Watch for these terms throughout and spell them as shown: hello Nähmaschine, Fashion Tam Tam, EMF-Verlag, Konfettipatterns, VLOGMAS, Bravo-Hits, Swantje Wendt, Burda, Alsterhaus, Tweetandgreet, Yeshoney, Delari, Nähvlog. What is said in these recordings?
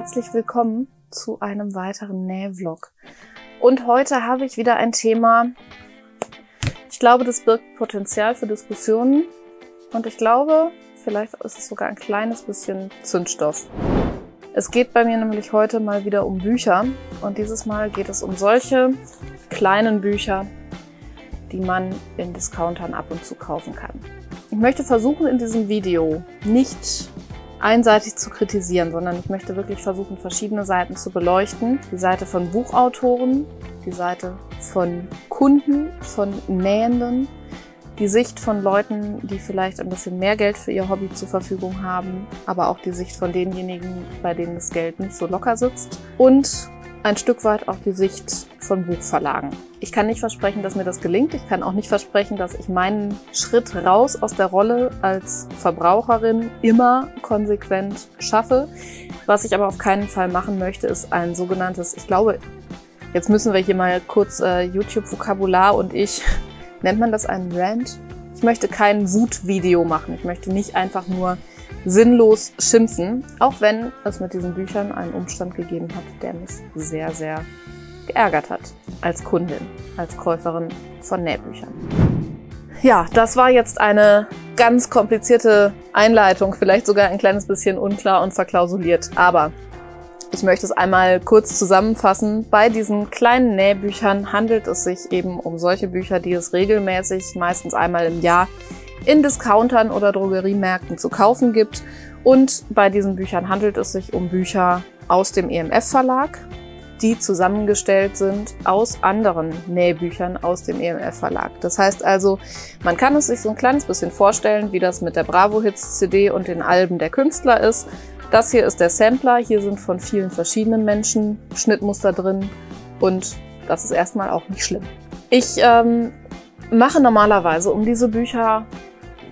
herzlich willkommen zu einem weiteren Nähvlog. Und heute habe ich wieder ein Thema, ich glaube, das birgt Potenzial für Diskussionen und ich glaube, vielleicht ist es sogar ein kleines bisschen Zündstoff. Es geht bei mir nämlich heute mal wieder um Bücher und dieses Mal geht es um solche kleinen Bücher, die man in Discountern ab und zu kaufen kann. Ich möchte versuchen, in diesem Video nicht einseitig zu kritisieren, sondern ich möchte wirklich versuchen, verschiedene Seiten zu beleuchten. Die Seite von Buchautoren, die Seite von Kunden, von Nähenden, die Sicht von Leuten, die vielleicht ein bisschen mehr Geld für ihr Hobby zur Verfügung haben, aber auch die Sicht von denjenigen, bei denen das Geld nicht so locker sitzt und ein Stück weit auch die Sicht von Buchverlagen. Ich kann nicht versprechen, dass mir das gelingt. Ich kann auch nicht versprechen, dass ich meinen Schritt raus aus der Rolle als Verbraucherin immer konsequent schaffe. Was ich aber auf keinen Fall machen möchte, ist ein sogenanntes, ich glaube, jetzt müssen wir hier mal kurz YouTube-Vokabular und ich, nennt man das einen Rant? Ich möchte kein Wutvideo machen. Ich möchte nicht einfach nur sinnlos schimpfen, auch wenn es mit diesen Büchern einen Umstand gegeben hat, der mich sehr, sehr geärgert hat. Als Kundin, als Käuferin von Nähbüchern. Ja, das war jetzt eine ganz komplizierte Einleitung, vielleicht sogar ein kleines bisschen unklar und verklausuliert, aber ich möchte es einmal kurz zusammenfassen. Bei diesen kleinen Nähbüchern handelt es sich eben um solche Bücher, die es regelmäßig, meistens einmal im Jahr, in Discountern oder Drogeriemärkten zu kaufen gibt. Und bei diesen Büchern handelt es sich um Bücher aus dem EMF-Verlag, die zusammengestellt sind aus anderen Nähbüchern aus dem EMF-Verlag. Das heißt also, man kann es sich so ein kleines bisschen vorstellen, wie das mit der Bravo-Hits-CD und den Alben der Künstler ist. Das hier ist der Sampler, hier sind von vielen verschiedenen Menschen Schnittmuster drin und das ist erstmal auch nicht schlimm. Ich mache normalerweise um diese Bücher,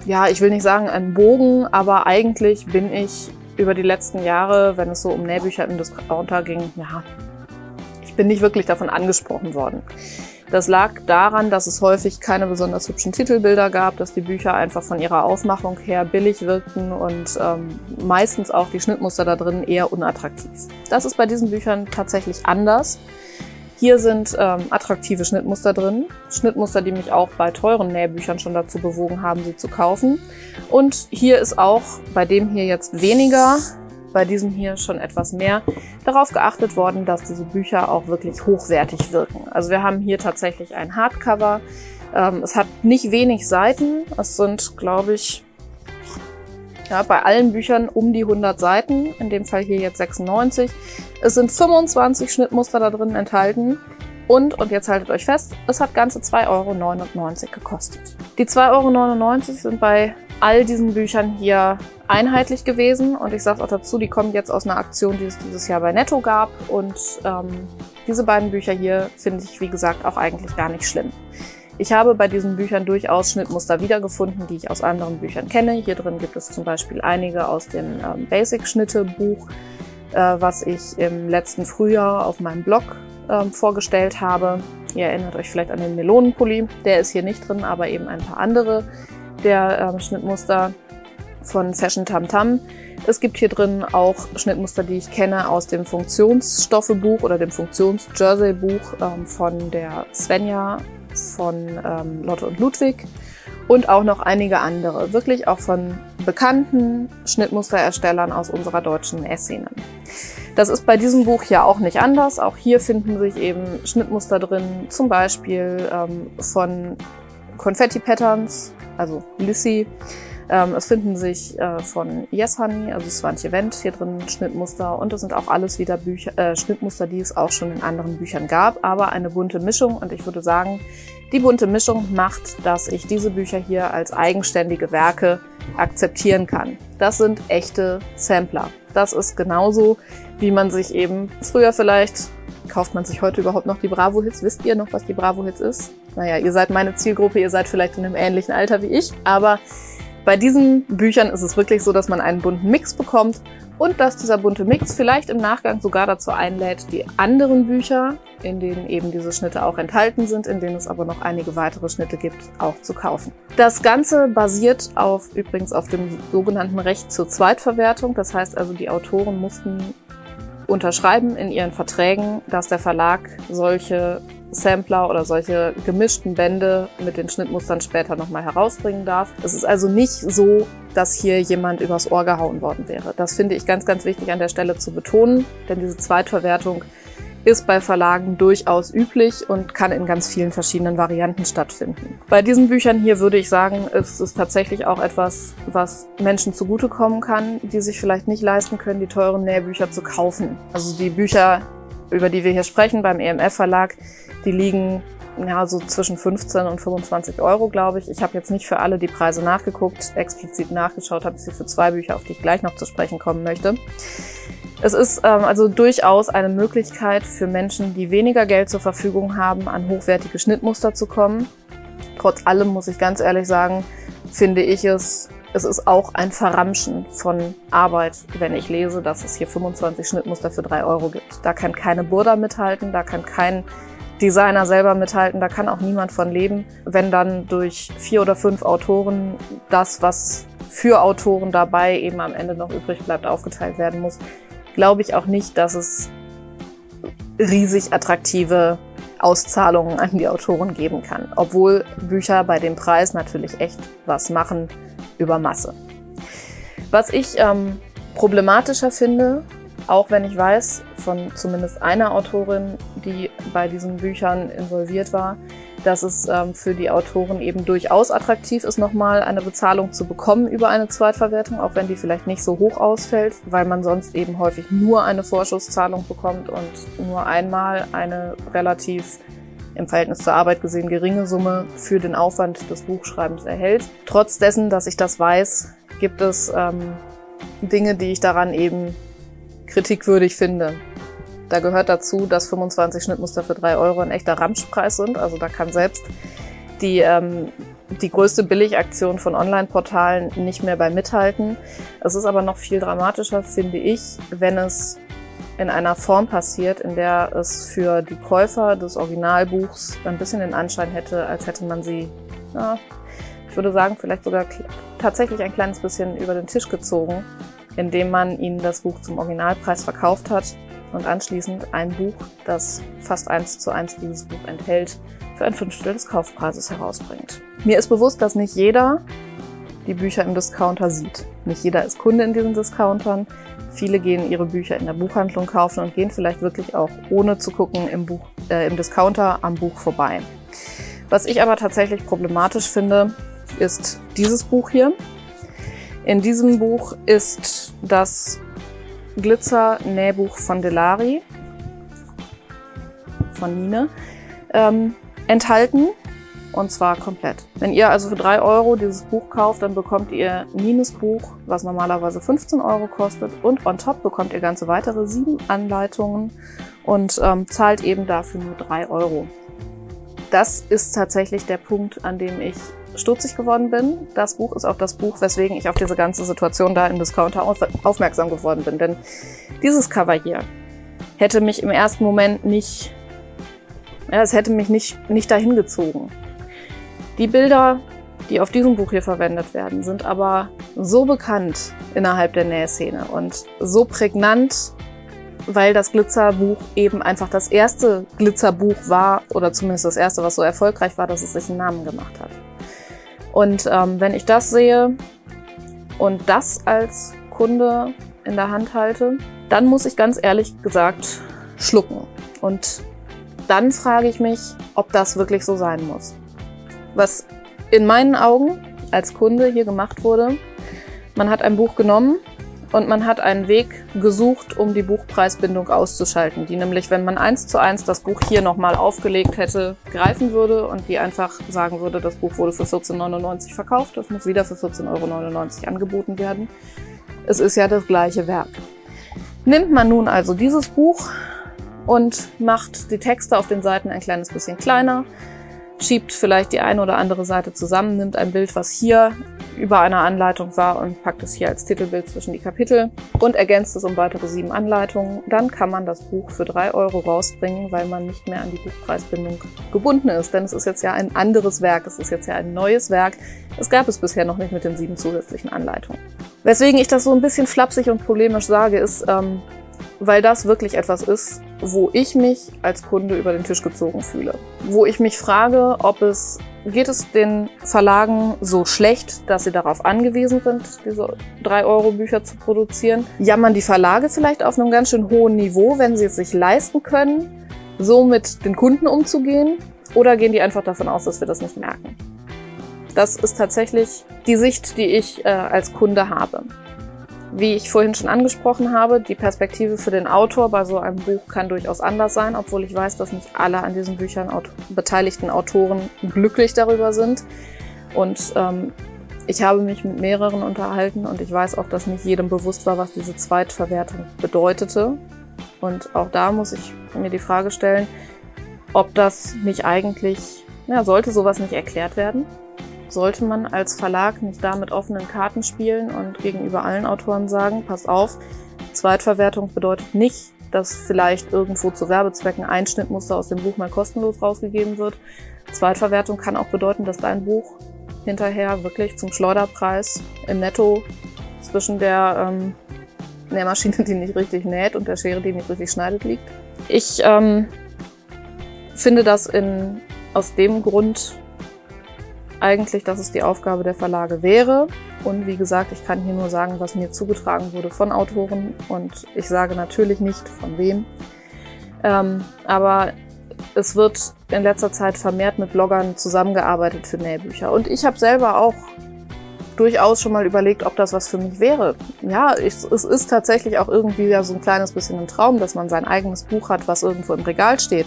ja, ich will nicht sagen einen Bogen, aber eigentlich bin ich über die letzten Jahre, wenn es so um Nähbücher im Discounter ging, ja, ich bin nicht wirklich davon angesprochen worden. Das lag daran, dass es häufig keine besonders hübschen Titelbilder gab, dass die Bücher einfach von ihrer Aufmachung her billig wirkten und meistens auch die Schnittmuster da drin eher unattraktiv. Das ist bei diesen Büchern tatsächlich anders. Hier sind attraktive Schnittmuster drin. Schnittmuster, die mich auch bei teuren Nähbüchern schon dazu bewogen haben, sie zu kaufen. Und hier ist auch bei dem hier jetzt weniger, bei diesem hier schon etwas mehr, darauf geachtet worden, dass diese Bücher auch wirklich hochwertig wirken. Also wir haben hier tatsächlich ein Hardcover. Es hat nicht wenig Seiten. Es sind, glaube ich, ja, bei allen Büchern um die 100 Seiten, in dem Fall hier jetzt 96. Es sind 25 Schnittmuster da drin enthalten und jetzt haltet euch fest, es hat ganze 2,99 € gekostet. Die 2,99 € sind bei all diesen Büchern hier einheitlich gewesen und ich sage auch dazu, die kommen jetzt aus einer Aktion, die es dieses Jahr bei Netto gab und diese beiden Bücher hier finde ich, wie gesagt, auch eigentlich gar nicht schlimm. Ich habe bei diesen Büchern durchaus Schnittmuster wiedergefunden, die ich aus anderen Büchern kenne. Hier drin gibt es zum Beispiel einige aus dem Basic-Schnitte-Buch, was ich im letzten Frühjahr auf meinem Blog vorgestellt habe. Ihr erinnert euch vielleicht an den Melonenpulli. Der ist hier nicht drin, aber eben ein paar andere der Schnittmuster von Fashion Tam Tam. Es gibt hier drin auch Schnittmuster, die ich kenne aus dem Funktionsstoffe-Buch oder dem Funktions-Jersey-Buch von der Svenja, von Lotte und Ludwig und auch noch einige andere, wirklich auch von bekannten Schnittmustererstellern aus unserer deutschen Nähszene. Das ist bei diesem Buch hier auch nicht anders. Auch hier finden sich eben Schnittmuster drin, zum Beispiel von Konfettipatterns, also Lissy. Es finden sich von Yeshoney, also Swantje Wendt, hier drin Schnittmuster und das sind auch alles wieder Bücher, Schnittmuster, die es auch schon in anderen Büchern gab, aber eine bunte Mischung und ich würde sagen, die bunte Mischung macht, dass ich diese Bücher hier als eigenständige Werke akzeptieren kann. Das sind echte Sampler. Das ist genauso, wie man sich eben früher vielleicht, kauft man sich heute überhaupt noch die Bravo-Hits? Wisst ihr noch, was die Bravo-Hits ist? Naja, ihr seid meine Zielgruppe, ihr seid vielleicht in einem ähnlichen Alter wie ich, aber bei diesen Büchern ist es wirklich so, dass man einen bunten Mix bekommt und dass dieser bunte Mix vielleicht im Nachgang sogar dazu einlädt, die anderen Bücher, in denen eben diese Schnitte auch enthalten sind, in denen es aber noch einige weitere Schnitte gibt, auch zu kaufen. Das Ganze basiert auf übrigens auf dem sogenannten Recht zur Zweitverwertung. Das heißt also, die Autoren mussten unterschreiben in ihren Verträgen, dass der Verlag solche Sampler oder solche gemischten Bände mit den Schnittmustern später nochmal herausbringen darf. Es ist also nicht so, dass hier jemand übers Ohr gehauen worden wäre. Das finde ich ganz, ganz wichtig an der Stelle zu betonen, denn diese Zweitverwertung ist bei Verlagen durchaus üblich und kann in ganz vielen verschiedenen Varianten stattfinden. Bei diesen Büchern hier würde ich sagen, es ist tatsächlich auch etwas, was Menschen zugutekommen kann, die sich vielleicht nicht leisten können, die teuren Nähbücher zu kaufen. Also die Bücher, über die wir hier sprechen, beim EMF-Verlag, die liegen ja so zwischen 15 und 25 Euro, glaube ich. Ich habe jetzt nicht für alle die Preise nachgeguckt, explizit nachgeschaut habe ich sie für zwei Bücher, auf die ich gleich noch zu sprechen kommen möchte. Es ist also durchaus eine Möglichkeit für Menschen, die weniger Geld zur Verfügung haben, an hochwertige Schnittmuster zu kommen. Trotz allem muss ich ganz ehrlich sagen, finde ich es ist auch ein Verramschen von Arbeit, wenn ich lese, dass es hier 25 Schnittmuster für 3 Euro gibt. Da kann keine Burda mithalten, da kann kein Designer selber mithalten, da kann auch niemand von leben, wenn dann durch 4 oder 5 Autoren das, was für Autoren dabei eben am Ende noch übrig bleibt, aufgeteilt werden muss. Glaube ich auch nicht, dass es riesig attraktive Auszahlungen an die Autoren geben kann, obwohl Bücher bei dem Preis natürlich echt was machen über Masse. Was ich problematischer finde, auch wenn ich weiß von zumindest einer Autorin, die bei diesen Büchern involviert war, dass es für die Autoren eben durchaus attraktiv ist, nochmal eine Bezahlung zu bekommen über eine Zweitverwertung, auch wenn die vielleicht nicht so hoch ausfällt, weil man sonst eben häufig nur eine Vorschusszahlung bekommt und nur einmal eine relativ im Verhältnis zur Arbeit gesehen geringe Summe für den Aufwand des Buchschreibens erhält. Trotz dessen, dass ich das weiß, gibt es Dinge, die ich daran eben kritikwürdig finde. Da gehört dazu, dass 25 Schnittmuster für 3 Euro ein echter Ramschpreis sind. Also da kann selbst die größte Billigaktion von Online-Portalen nicht mehr bei mithalten. Es ist aber noch viel dramatischer, finde ich, wenn es in einer Form passiert, in der es für die Käufer des Originalbuchs ein bisschen den Anschein hätte, als hätte man sie, ja, ich würde sagen, vielleicht sogar tatsächlich ein kleines bisschen über den Tisch gezogen, indem man ihnen das Buch zum Originalpreis verkauft hat und anschließend ein Buch, das fast 1:1 dieses Buch enthält, für ein 1/5 des Kaufpreises herausbringt. Mir ist bewusst, dass nicht jeder die Bücher im Discounter sieht. Nicht jeder ist Kunde in diesen Discountern. Viele gehen ihre Bücher in der Buchhandlung kaufen und gehen vielleicht wirklich auch ohne zu gucken im Discounter am Buch vorbei. Was ich aber tatsächlich problematisch finde, ist dieses Buch hier. In diesem Buch ist das Glitzer-Nähbuch von Delari, von Nine, enthalten, und zwar komplett. Wenn ihr also für 3 Euro dieses Buch kauft, dann bekommt ihr Nines Buch, was normalerweise 15 Euro kostet, und on top bekommt ihr ganze weitere 7 Anleitungen und zahlt eben dafür nur 3 Euro. Das ist tatsächlich der Punkt, an dem ich stutzig geworden bin. Das Buch ist auch das Buch, weswegen ich auf diese ganze Situation da im Discounter aufmerksam geworden bin. Denn dieses Cover hier hätte mich im ersten Moment nicht, ja, es hätte mich nicht dahin gezogen. Die Bilder, die auf diesem Buch hier verwendet werden, sind aber so bekannt innerhalb der Nähszene und so prägnant, weil das Glitzerbuch eben einfach das erste Glitzerbuch war oder zumindest das erste, was so erfolgreich war, dass es sich einen Namen gemacht hat. Und wenn ich das sehe und das als Kunde in der Hand halte, dann muss ich ganz ehrlich gesagt schlucken. Und dann frage ich mich, ob das wirklich so sein muss. Was in meinen Augen als Kunde hier gemacht wurde, man hat ein Buch genommen und man hat einen Weg gesucht, um die Buchpreisbindung auszuschalten, die nämlich, wenn man 1:1 das Buch hier nochmal aufgelegt hätte, greifen würde und die einfach sagen würde, das Buch wurde für 14,99 € verkauft, das muss wieder für 14,99 € angeboten werden. Es ist ja das gleiche Werk. Nimmt man nun also dieses Buch und macht die Texte auf den Seiten ein kleines bisschen kleiner, schiebt vielleicht die eine oder andere Seite zusammen, nimmt ein Bild, was hier über einer Anleitung war, und packt es hier als Titelbild zwischen die Kapitel und ergänzt es um weitere 7 Anleitungen. Dann kann man das Buch für 3 Euro rausbringen, weil man nicht mehr an die Buchpreisbindung gebunden ist. Denn es ist jetzt ja ein anderes Werk, es ist jetzt ja ein neues Werk. Es gab es bisher noch nicht mit den 7 zusätzlichen Anleitungen. Weswegen ich das so ein bisschen flapsig und polemisch sage, ist, weil das wirklich etwas ist, wo ich mich als Kunde über den Tisch gezogen fühle. Wo ich mich frage, geht es den Verlagen so schlecht, dass sie darauf angewiesen sind, diese 3-Euro-Bücher zu produzieren? Jammern die Verlage vielleicht auf einem ganz schön hohen Niveau, wenn sie es sich leisten können, so mit den Kunden umzugehen? Oder gehen die einfach davon aus, dass wir das nicht merken? Das ist tatsächlich die Sicht, die ich als Kunde habe. Wie ich vorhin schon angesprochen habe, die Perspektive für den Autor bei so einem Buch kann durchaus anders sein, obwohl ich weiß, dass nicht alle an diesen Büchern beteiligten Autoren glücklich darüber sind. Und ich habe mich mit mehreren unterhalten und ich weiß auch, dass nicht jedem bewusst war, was diese Zweitverwertung bedeutete. Und auch da muss ich mir die Frage stellen, ob das nicht eigentlich, ja, sollte sowas nicht erklärt werden? Sollte man als Verlag nicht da mit offenen Karten spielen und gegenüber allen Autoren sagen, pass auf, Zweitverwertung bedeutet nicht, dass vielleicht irgendwo zu Werbezwecken ein Schnittmuster aus dem Buch mal kostenlos rausgegeben wird. Zweitverwertung kann auch bedeuten, dass dein Buch hinterher wirklich zum Schleuderpreis im Netto zwischen der Nähmaschine, die nicht richtig näht, und der Schere, die nicht richtig schneidet, liegt. Ich finde das aus dem Grund eigentlich, dass es die Aufgabe der Verlage wäre. Und wie gesagt, ich kann hier nur sagen, was mir zugetragen wurde von Autoren. Und ich sage natürlich nicht, von wem. Aber es wird in letzter Zeit vermehrt mit Bloggern zusammengearbeitet für Nähbücher. Und ich habe selber auch durchaus schon mal überlegt, ob das was für mich wäre. Ja, es ist tatsächlich auch irgendwie ja so ein kleines bisschen ein Traum, dass man sein eigenes Buch hat, was irgendwo im Regal steht.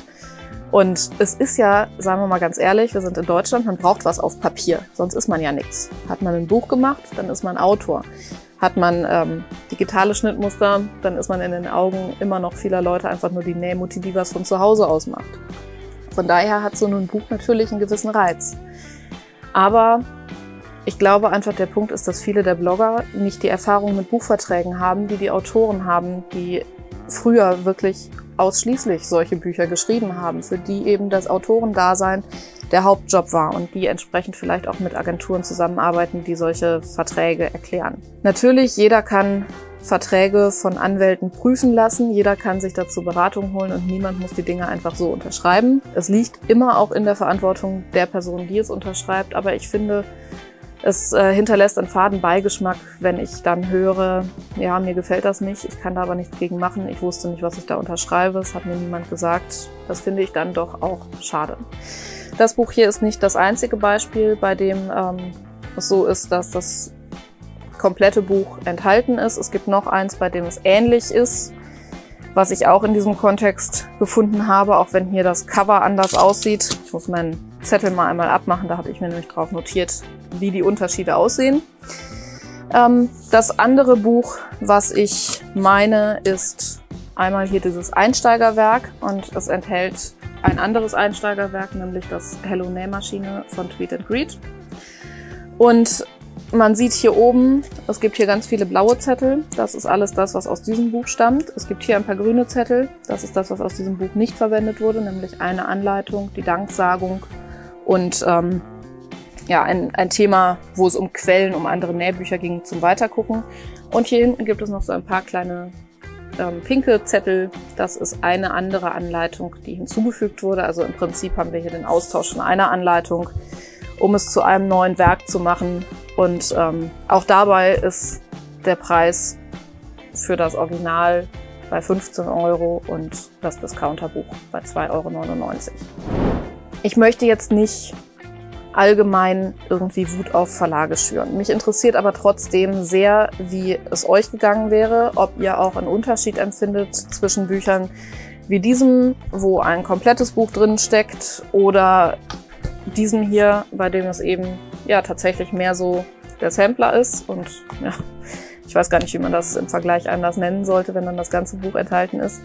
Und es ist ja, sagen wir mal ganz ehrlich, wir sind in Deutschland, man braucht was auf Papier, sonst ist man ja nichts. Hat man ein Buch gemacht, dann ist man Autor. Hat man digitale Schnittmuster, dann ist man in den Augen immer noch vieler Leute einfach nur die Nähmutti, die was von zu Hause aus macht. Von daher hat so ein Buch natürlich einen gewissen Reiz. Aber ich glaube einfach, der Punkt ist, dass viele der Blogger nicht die Erfahrung mit Buchverträgen haben, die die Autoren haben, die früher wirklich ausschließlich solche Bücher geschrieben haben, für die eben das Autorendasein der Hauptjob war und die entsprechend vielleicht auch mit Agenturen zusammenarbeiten, die solche Verträge erklären. Natürlich, jeder kann Verträge von Anwälten prüfen lassen, jeder kann sich dazu Beratung holen und niemand muss die Dinge einfach so unterschreiben. Es liegt immer auch in der Verantwortung der Person, die es unterschreibt, aber ich finde, es hinterlässt einen faden Beigeschmack, wenn ich dann höre, ja, mir gefällt das nicht, ich kann da aber nichts gegen machen, ich wusste nicht, was ich da unterschreibe, es hat mir niemand gesagt. Das finde ich dann doch auch schade. Das Buch hier ist nicht das einzige Beispiel, bei dem es so ist, dass das komplette Buch enthalten ist. Es gibt noch eins, bei dem es ähnlich ist, was ich auch in diesem Kontext gefunden habe, auch wenn hier das Cover anders aussieht. Ich muss meinen Zettel mal einmal abmachen, da habe ich mir nämlich drauf notiert, wie die Unterschiede aussehen. Das andere Buch, was ich meine, ist einmal hier dieses Einsteigerwerk und es enthält ein anderes Einsteigerwerk, nämlich das Hello Nähmaschine von Tweetandgreet. Und man sieht hier oben, es gibt hier ganz viele blaue Zettel, das ist alles das, was aus diesem Buch stammt. Es gibt hier ein paar grüne Zettel, das ist das, was aus diesem Buch nicht verwendet wurde, nämlich eine Anleitung, die Danksagung und ja, ein Thema, wo es um Quellen, um andere Nähbücher ging, zum Weitergucken. Und hier hinten gibt es noch so ein paar kleine pinke Zettel. Das ist eine andere Anleitung, die hinzugefügt wurde. Also im Prinzip haben wir hier den Austausch von einer Anleitung, um es zu einem neuen Werk zu machen. Und auch dabei ist der Preis für das Original bei 15 Euro und das Discounterbuch bei 2,99 Euro. Ich möchte jetzt nicht allgemein irgendwie Wut auf Verlage schüren. Mich interessiert aber trotzdem sehr, wie es euch gegangen wäre, ob ihr auch einen Unterschied empfindet zwischen Büchern wie diesem, wo ein komplettes Buch drin steckt, oder diesem hier, bei dem es eben ja tatsächlich mehr so der Sampler ist und ja, ich weiß gar nicht, wie man das im Vergleich anders nennen sollte, wenn dann das ganze Buch enthalten ist.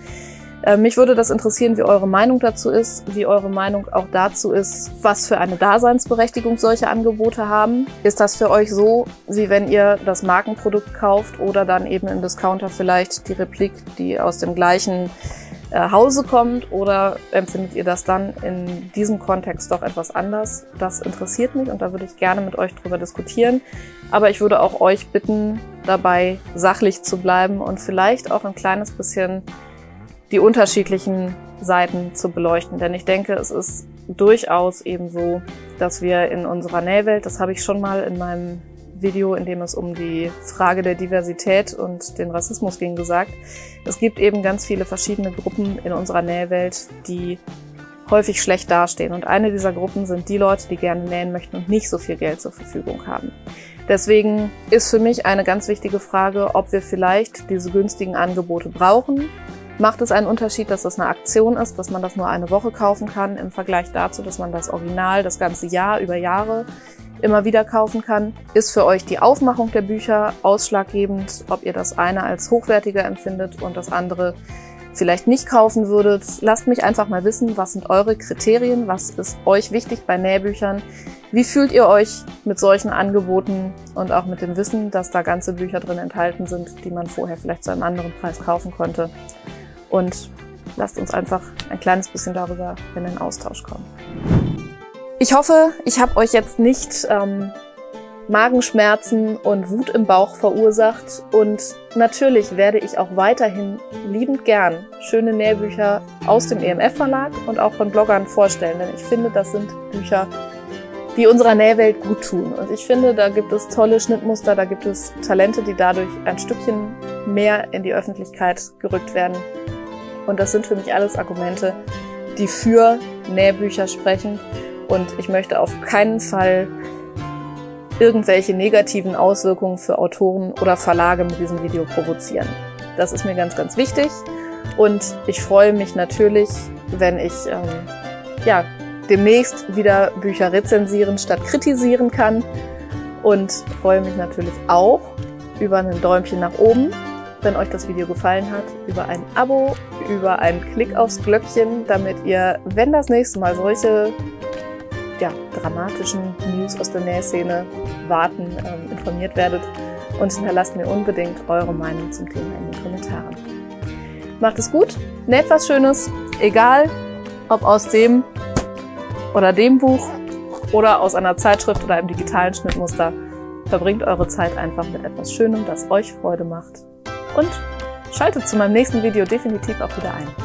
Mich würde das interessieren, wie eure Meinung dazu ist, wie eure Meinung auch dazu ist, was für eine Daseinsberechtigung solche Angebote haben. Ist das für euch so, wie wenn ihr das Markenprodukt kauft oder dann eben im Discounter vielleicht die Replik, die aus dem gleichen Hause kommt, oder empfindet ihr das dann in diesem Kontext doch etwas anders? Das interessiert mich und da würde ich gerne mit euch drüber diskutieren. Aber ich würde auch euch bitten, dabei sachlich zu bleiben und vielleicht auch ein kleines bisschen die unterschiedlichen Seiten zu beleuchten. Denn ich denke, es ist durchaus eben so, dass wir in unserer Nähwelt, das habe ich schon mal in meinem Video, in dem es um die Frage der Diversität und den Rassismus ging, gesagt. Es gibt eben ganz viele verschiedene Gruppen in unserer Nähwelt, die häufig schlecht dastehen. Und eine dieser Gruppen sind die Leute, die gerne nähen möchten und nicht so viel Geld zur Verfügung haben. Deswegen ist für mich eine ganz wichtige Frage, ob wir vielleicht diese günstigen Angebote brauchen. Macht es einen Unterschied, dass das eine Aktion ist, dass man das nur eine Woche kaufen kann, im Vergleich dazu, dass man das Original das ganze Jahr über Jahre immer wieder kaufen kann? Ist für euch die Aufmachung der Bücher ausschlaggebend, ob ihr das eine als hochwertiger empfindet und das andere vielleicht nicht kaufen würdet? Lasst mich einfach mal wissen, was sind eure Kriterien, was ist euch wichtig bei Nähbüchern? Wie fühlt ihr euch mit solchen Angeboten und auch mit dem Wissen, dass da ganze Bücher drin enthalten sind, die man vorher vielleicht zu einem anderen Preis kaufen konnte? Und lasst uns einfach ein kleines bisschen darüber in den Austausch kommen. Ich hoffe, ich habe euch jetzt nicht Magenschmerzen und Wut im Bauch verursacht, und natürlich werde ich auch weiterhin liebend gern schöne Nähbücher aus dem EMF-Verlag und auch von Bloggern vorstellen, denn ich finde, das sind Bücher, die unserer Nähwelt gut tun, und ich finde, da gibt es tolle Schnittmuster, da gibt es Talente, die dadurch ein Stückchen mehr in die Öffentlichkeit gerückt werden, und das sind für mich alles Argumente, die für Nähbücher sprechen. Und ich möchte auf keinen Fall irgendwelche negativen Auswirkungen für Autoren oder Verlage mit diesem Video provozieren. Das ist mir ganz, ganz wichtig. Und ich freue mich natürlich, wenn ich demnächst wieder Bücher rezensieren statt kritisieren kann. Und freue mich natürlich auch über ein Däumchen nach oben, wenn euch das Video gefallen hat, über ein Abo, über einen Klick aufs Glöckchen, damit ihr, wenn das nächste Mal solche dramatischen News aus der Nähszene warten, informiert werdet, und hinterlasst mir unbedingt eure Meinung zum Thema in den Kommentaren. Macht es gut, näht was Schönes, egal ob aus dem oder dem Buch oder aus einer Zeitschrift oder einem digitalen Schnittmuster. Verbringt eure Zeit einfach mit etwas Schönem, das euch Freude macht, und schaltet zu meinem nächsten Video definitiv auch wieder ein.